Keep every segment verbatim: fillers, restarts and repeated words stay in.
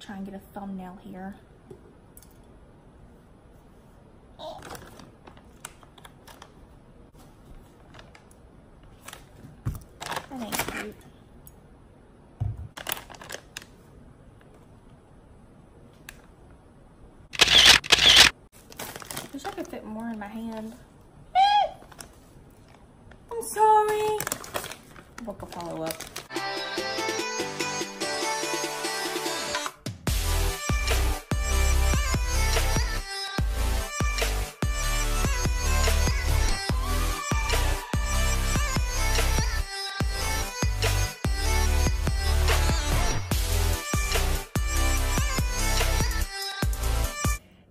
try and get a thumbnail here. That ain't cute. Wish I could fit more in my hand. I'm sorry. Book a follow-up.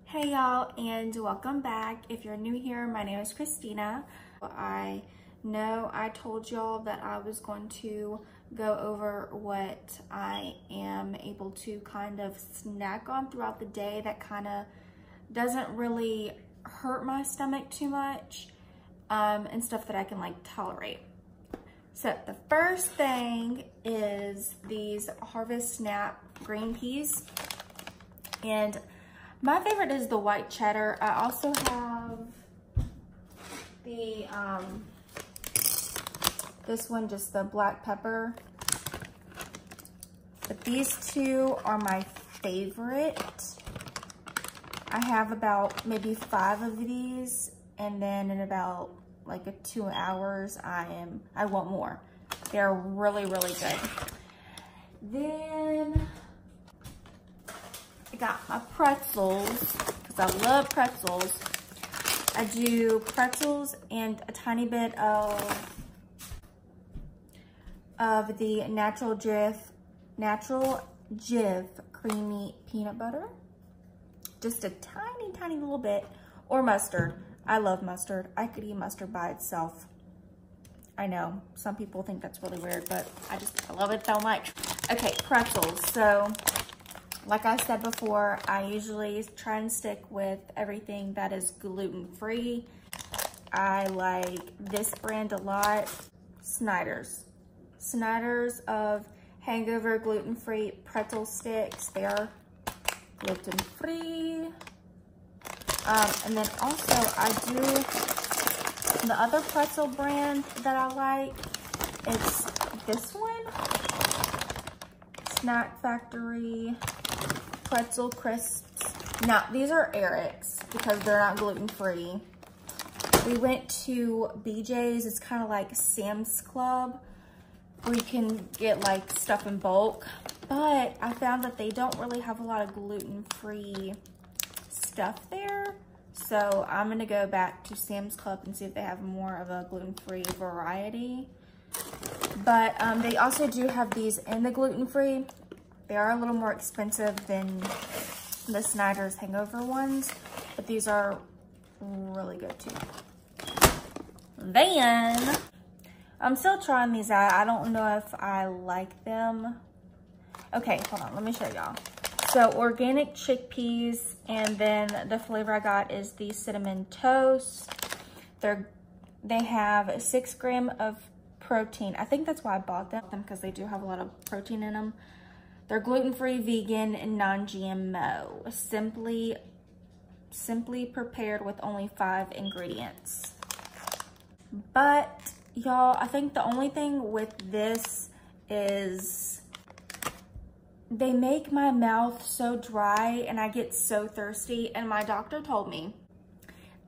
Hey y'all, and welcome back. If you're new here, my name is Christina. I know I told y'all that I was going to go over what I am able to kind of snack on throughout the day that kind of doesn't really hurt my stomach too much, um, and stuff that I can like tolerate. So the first thing is these Harvest Snap green peas, and my favorite is the white cheddar. I also have the, um, this one, just the black pepper. But these two are my favorite. I have about maybe five of these, and then in about like a two hours, I am, I want more. They're really, really good. Then got my pretzels, because I love pretzels. I do pretzels and a tiny bit of of the natural Jiff natural Jiff creamy peanut butter, just a tiny tiny little bit, or mustard. I love mustard. I could eat mustard by itself. I know some people think that's really weird, but I just I love it so much. Okay, pretzels. So like I said before, I usually try and stick with everything that is gluten-free. I like this brand a lot. Snyder's. Snyder's of Hangover gluten-free pretzel sticks. They are gluten-free. Um, and then also I do, the other pretzel brand that I like, it's this one. Snack Factory pretzel crisps. Now, these are Eric's because they're not gluten-free. We went to B J's. It's kind of like Sam's Club, where you can get like stuff in bulk, but I found that they don't really have a lot of gluten-free stuff there. So I'm gonna go back to Sam's Club and see if they have more of a gluten-free variety. But um, they also do have these in the gluten-free. They are a little more expensive than the Snyder's Hangover ones, but these are really good too. Then, I'm still trying these out. I don't know if I like them. Okay, hold on, let me show y'all. So organic chickpeas, and then the flavor I got is the cinnamon toast. They're, they have six grams of protein. I think that's why I bought them, because they do have a lot of protein in them. They're gluten-free, vegan, and non-G M O. Simply, simply prepared with only five ingredients. But, y'all, I think the only thing with this is they make my mouth so dry and I get so thirsty. And my doctor told me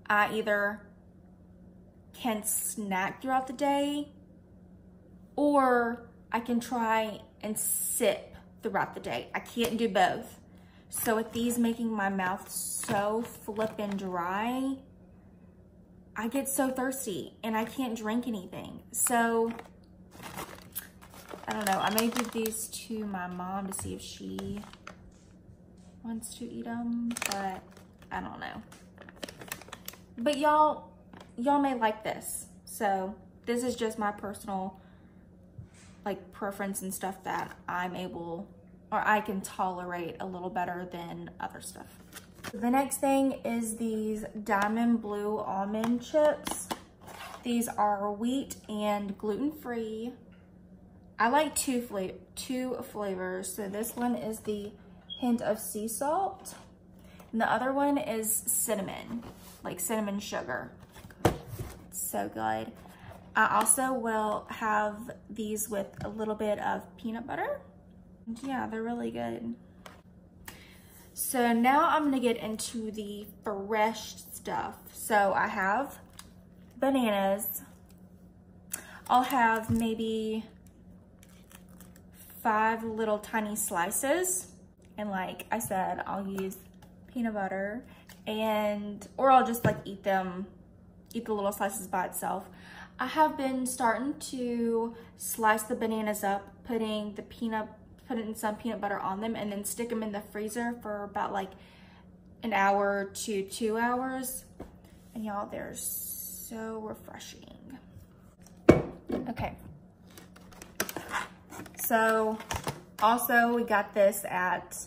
I either can snack throughout the day or I can try and sip throughout the day. I can't do both. So with these making my mouth so flippin' dry, I get so thirsty and I can't drink anything. So I don't know. I may give these to my mom to see if she wants to eat them, but I don't know. But y'all, y'all may like this. So this is just my personal like preference and stuff that I'm able, or I can tolerate a little better than other stuff. The next thing is these Diamond Blue almond chips. These are wheat and gluten-free. I like two, fla two flavors. So this one is the hint of sea salt. And the other one is cinnamon, like cinnamon sugar. It's so good. I also will have these with a little bit of peanut butter. Yeah, they're really good. So now I'm gonna get into the fresh stuff. So I have bananas. I'll have maybe five little tiny slices. And like I said, I'll use peanut butter and, or I'll just like eat them, eat the little slices by itself. I have been starting to slice the bananas up, putting the peanut, putting some peanut butter on them, and then stick them in the freezer for about like an hour to two hours. And y'all, they're so refreshing. Okay. So also we got this at,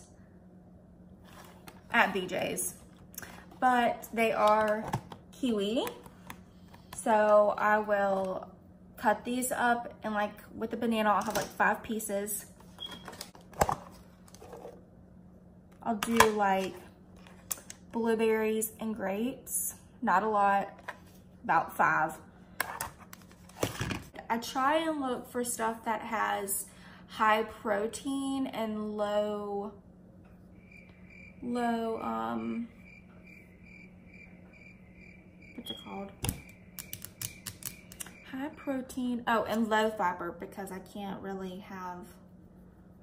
at B J's, but they are kiwi. So I will cut these up, and like with the banana, I'll have like five pieces. I'll do like blueberries and grapes, not a lot, about five. I try and look for stuff that has high protein and low, low, um, what's it called? High protein, oh, and low fiber, because I can't really have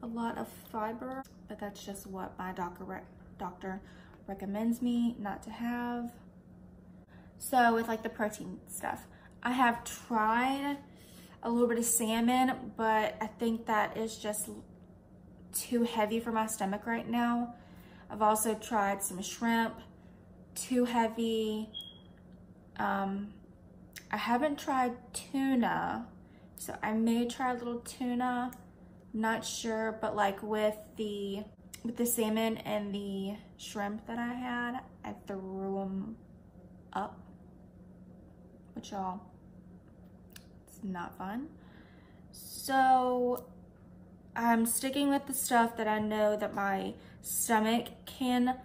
a lot of fiber, but that's just what my doctor rec doctor recommends me not to have. So with like the protein stuff, I have tried a little bit of salmon, but I think that is just too heavy for my stomach right now. I've also tried some shrimp, too heavy. Um, I haven't tried tuna, so I may try a little tuna, not sure, but like with the with the salmon and the shrimp that I had, I threw them up, which y'all, it's not fun. So I'm sticking with the stuff that I know that my stomach can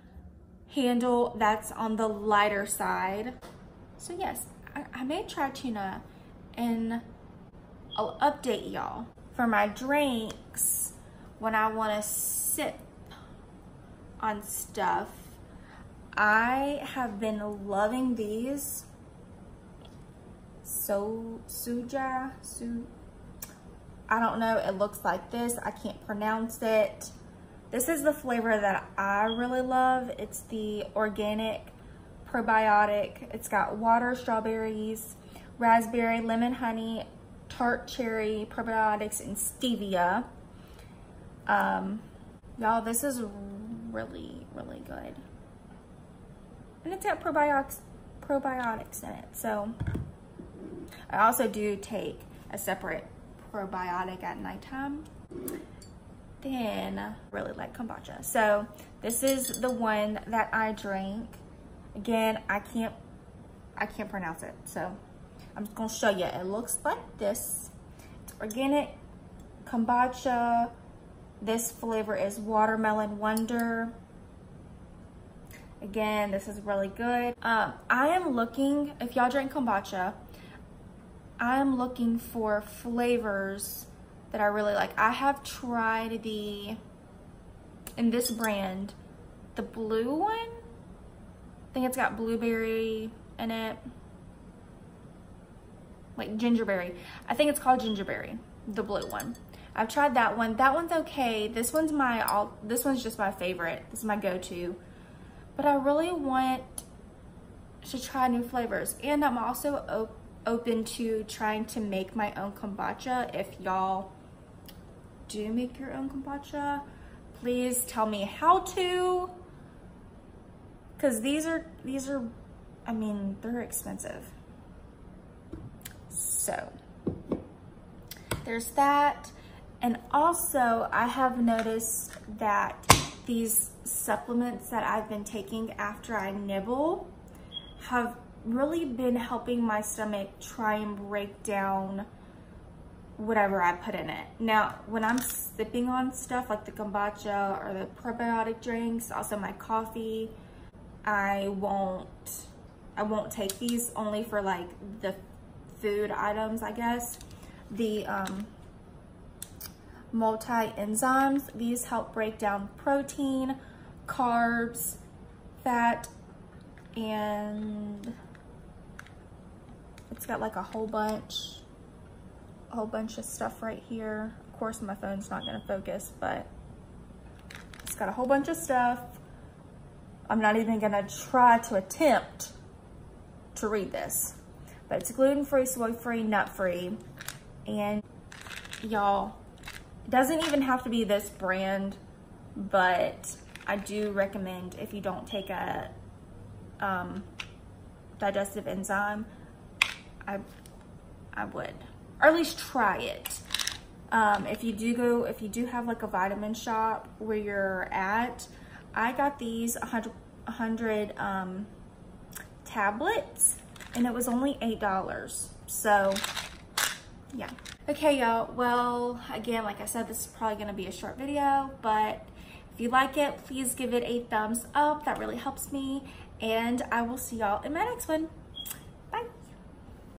handle, that's on the lighter side. So yes, I may try tuna, and I'll update y'all. For my drinks, when I want to sip on stuff, I have been loving these. So, Suja, Su, I don't know, it looks like this. I can't pronounce it. This is the flavor that I really love. It's the organic probiotic. It's got water, strawberries, raspberry, lemon, honey, tart cherry, probiotics, and stevia. Um, y'all, this is really, really good. And it's got probiotics, probiotics in it. So I also do take a separate probiotic at nighttime. Then I really like kombucha. So this is the one that I drink. Again, I can't, I can't pronounce it, so I'm just gonna show you. It looks like this. It's organic kombucha. This flavor is Watermelon Wonder. Again, this is really good. Um, I am looking, if y'all drink kombucha, I am looking for flavors that I really like. I have tried the, in this brand, the blue one. I think it's got blueberry in it, like gingerberry. I think it's called gingerberry, the blue one. I've tried that one. That one's okay. This one's my all. This one's just my favorite. This is my go-to. But I really want to try new flavors, and I'm also op open to trying to make my own kombucha. If y'all do make your own kombucha, please tell me how to. Because these are, these are, I mean, they're expensive. So there's that. And also I have noticed that these supplements that I've been taking after I nibble have really been helping my stomach try and break down whatever I put in it. Now, when I'm sipping on stuff like the kombucha or the probiotic drinks, also my coffee, I won't, I won't take these, only for like the food items, I guess. The um, multi-enzymes, these help break down protein, carbs, fat, and it's got like a whole bunch a whole bunch of stuff right here. Of course my phone's not gonna focus, but it's got a whole bunch of stuff. I'm not even gonna try to attempt to read this, but it's gluten-free, soy-free, nut-free, and y'all, it doesn't even have to be this brand, but I do recommend, if you don't take a um, digestive enzyme, I, I would, or at least try it. Um, if you do go, if you do have like a vitamin shop where you're at, I got these one hundred, one hundred um, tablets, and it was only eight dollars. So yeah. Okay y'all, well, again, like I said, this is probably gonna be a short video, but if you like it, please give it a thumbs up. That really helps me, and I will see y'all in my next one.